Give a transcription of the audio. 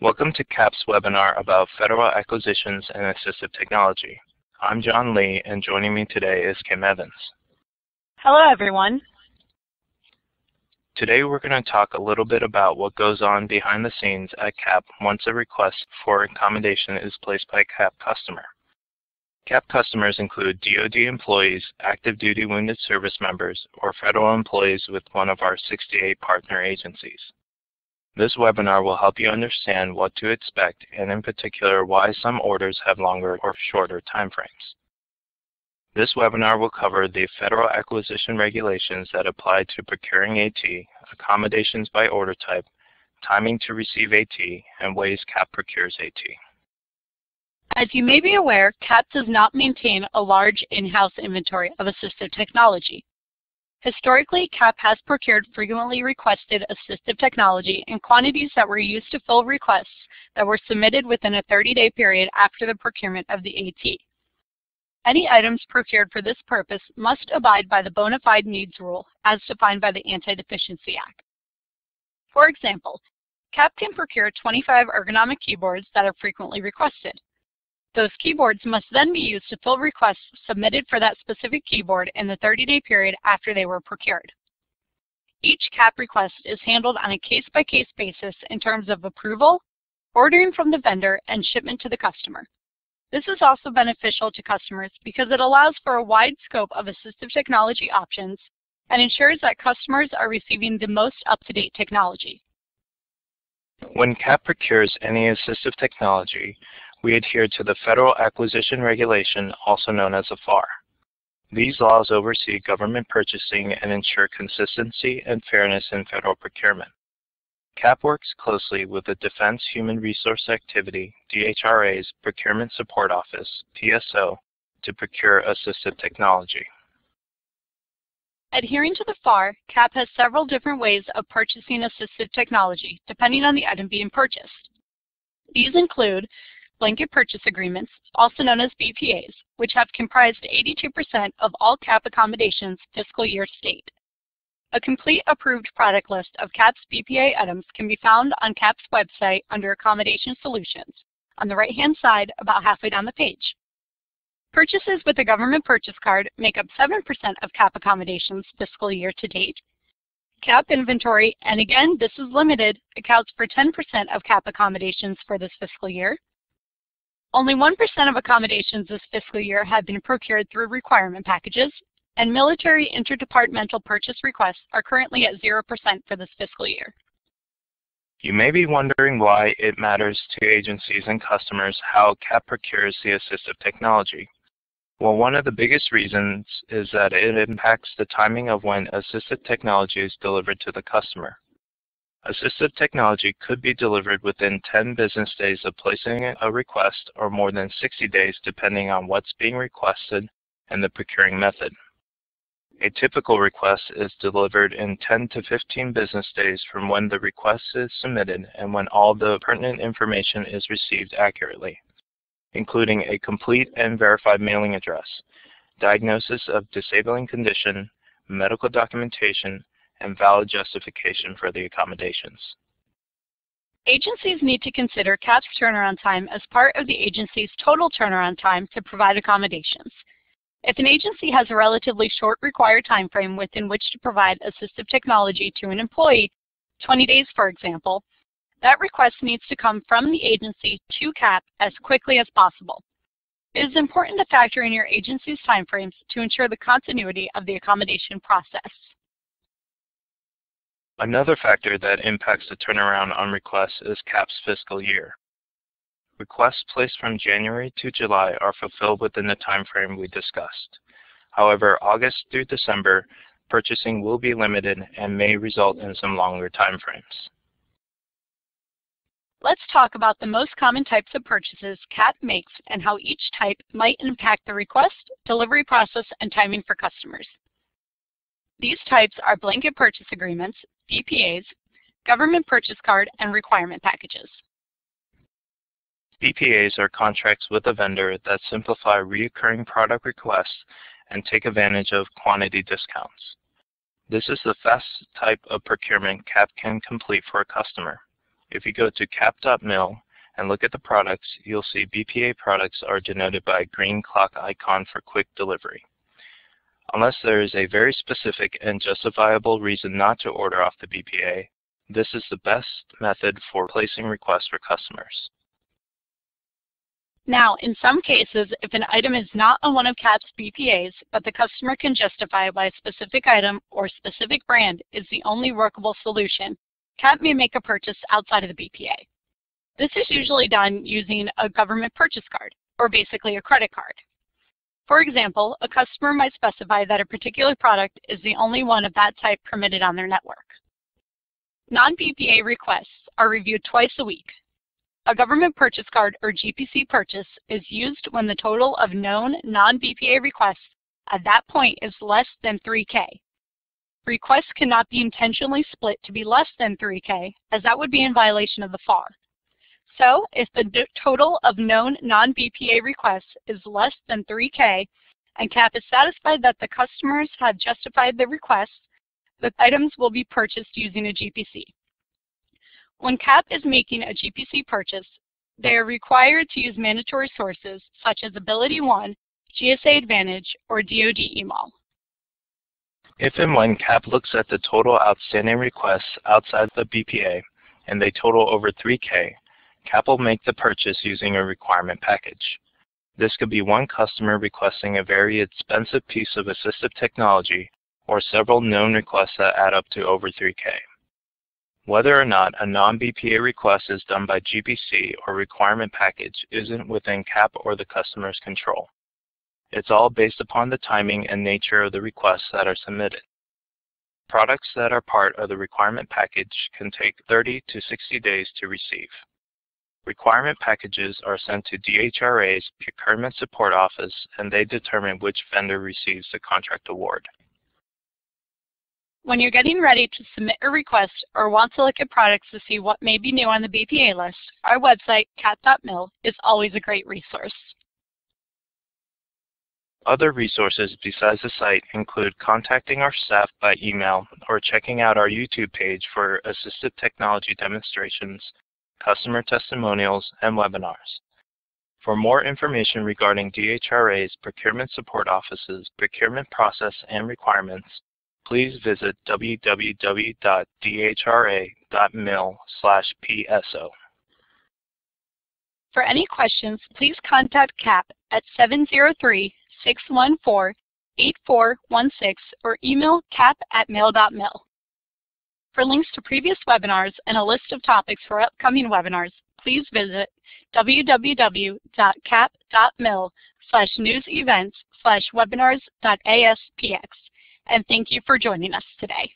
Welcome to CAP's webinar about federal acquisitions and assistive technology. I'm John Lee, and joining me today is Kim Evans. Hello, everyone. Today we're going to talk a little bit about what goes on behind the scenes at CAP once a request for accommodation is placed by a CAP customer. CAP customers include DoD employees, active duty wounded service members, or federal employees with one of our 68 partner agencies. This webinar will help you understand what to expect and in particular why some orders have longer or shorter timeframes. This webinar will cover the federal acquisition regulations that apply to procuring AT, accommodations by order type, timing to receive AT, and ways CAP procures AT. As you may be aware, CAP does not maintain a large in-house inventory of assistive technology. Historically, CAP has procured frequently requested assistive technology in quantities that were used to fill requests that were submitted within a 30-day period after the procurement of the AT. Any items procured for this purpose must abide by the bona fide needs rule as defined by the Anti-Deficiency Act. For example, CAP can procure 25 ergonomic keyboards that are frequently requested. Those keyboards must then be used to fill requests submitted for that specific keyboard in the 30-day period after they were procured. Each CAP request is handled on a case-by-case basis in terms of approval, ordering from the vendor, and shipment to the customer. This is also beneficial to customers because it allows for a wide scope of assistive technology options and ensures that customers are receiving the most up-to-date technology. When CAP procures any assistive technology, we adhere to the Federal Acquisition Regulation, also known as a FAR. These laws oversee government purchasing and ensure consistency and fairness in federal procurement. CAP works closely with the Defense Human Resource Activity, DHRA's Procurement Support Office, PSO, to procure assistive technology. Adhering to the FAR, CAP has several different ways of purchasing assistive technology, depending on the item being purchased. These include blanket purchase agreements, also known as BPAs, which have comprised 82% of all CAP accommodations fiscal year to date. A complete approved product list of CAP's BPA items can be found on CAP's website under Accommodation Solutions, on the right-hand side about halfway down the page. Purchases with a government purchase card make up 7% of CAP accommodations fiscal year to date. CAP inventory, and again, this is limited, accounts for 10% of CAP accommodations for this fiscal year. Only 1% of accommodations this fiscal year have been procured through requirement packages, and military interdepartmental purchase requests are currently at 0% for this fiscal year. You may be wondering why it matters to agencies and customers how CAP procures the assistive technology. Well, one of the biggest reasons is that it impacts the timing of when assistive technology is delivered to the customer. Assistive technology could be delivered within 10 business days of placing a request or more than 60 days depending on what's being requested and the procuring method. A typical request is delivered in 10 to 15 business days from when the request is submitted and when all the pertinent information is received accurately, including a complete and verified mailing address, diagnosis of disabling condition, medical documentation, and valid justification for the accommodations. Agencies need to consider CAP's turnaround time as part of the agency's total turnaround time to provide accommodations. If an agency has a relatively short required time frame within which to provide assistive technology to an employee, 20 days for example, that request needs to come from the agency to CAP as quickly as possible. It is important to factor in your agency's time frames to ensure the continuity of the accommodation process. Another factor that impacts the turnaround on requests is CAP's fiscal year. Requests placed from January to July are fulfilled within the time frame we discussed. However, August through December, purchasing will be limited and may result in some longer time frames. Let's talk about the most common types of purchases CAP makes and how each type might impact the request, delivery process, and timing for customers. These types are blanket purchase agreements, BPAs, government purchase card, and requirement packages. BPAs are contracts with a vendor that simplify recurring product requests and take advantage of quantity discounts. This is the fastest type of procurement CAP can complete for a customer. If you go to cap.mil and look at the products, you'll see BPA products are denoted by a green clock icon for quick delivery. Unless there is a very specific and justifiable reason not to order off the BPA, this is the best method for placing requests for customers. Now, in some cases, if an item is not on one of CAP's BPAs, but the customer can justify why a specific item or specific brand is the only workable solution, CAP may make a purchase outside of the BPA. This is usually done using a government purchase card, or basically a credit card. For example, a customer might specify that a particular product is the only one of that type permitted on their network. Non-BPA requests are reviewed twice a week. A government purchase card, or GPC purchase, is used when the total of known non-BPA requests at that point is less than 3K. Requests cannot be intentionally split to be less than 3K, as that would be in violation of the FAR. So, if the total of known non-BPA requests is less than 3K, and CAP is satisfied that the customers have justified the requests, the items will be purchased using a GPC. When CAP is making a GPC purchase, they are required to use mandatory sources such as Ability 1, GSA Advantage, or DoD EMAL. If and when CAP looks at the total outstanding requests outside the BPA, and they total over 3K, CAP will make the purchase using a requirement package. This could be one customer requesting a very expensive piece of assistive technology or several known requests that add up to over 3K. Whether or not a non-BPA request is done by GPC or requirement package isn't within CAP or the customer's control. It's all based upon the timing and nature of the requests that are submitted. Products that are part of the requirement package can take 30 to 60 days to receive. Requirement packages are sent to DHRA's Procurement Support Office, and they determine which vendor receives the contract award. When you're getting ready to submit a request or want to look at products to see what may be new on the BPA list, our website, cap.mil, is always a great resource. Other resources besides the site include contacting our staff by email or checking out our YouTube page for assistive technology demonstrations, customer testimonials, and webinars. For more information regarding DHRA's Procurement Support Office's procurement process and requirements, please visit www.dhra.mil/PSO. For any questions, please contact CAP at 703-614-8416 or email cap@mil.mil. For links to previous webinars and a list of topics for upcoming webinars, please visit www.cap.mil/news-events/webinars.aspx. And thank you for joining us today.